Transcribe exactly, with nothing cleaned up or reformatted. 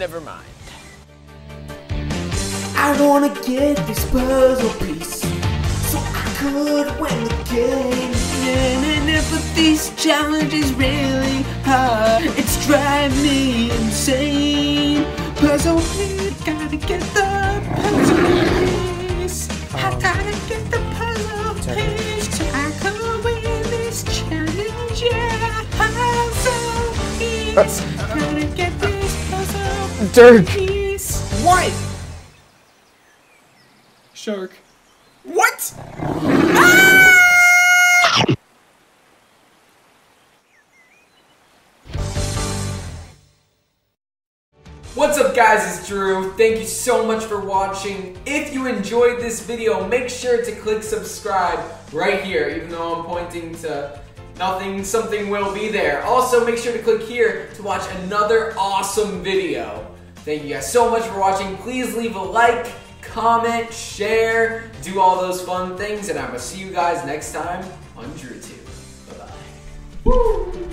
never mind. I wanna get this puzzle piece so I could win the game. And if this challenge is really hard, it's driving me insane. Puzzle piece, gotta get the puzzle piece. I gotta get the puzzle piece so I could win this challenge. Yeah, puzzle piece, gotta get this puzzle Dirk. Piece. What? Shark. What? Ah! What's up guys, it's Drew. Thank you so much for watching. If you enjoyed this video, make sure to click subscribe right here, even though I'm pointing to nothing, something will be there. Also, make sure to click here to watch another awesome video. Thank you guys so much for watching. Please leave a like, comment, share, do all those fun things, and I'm gonna see you guys next time on DrewTube. Bye-bye.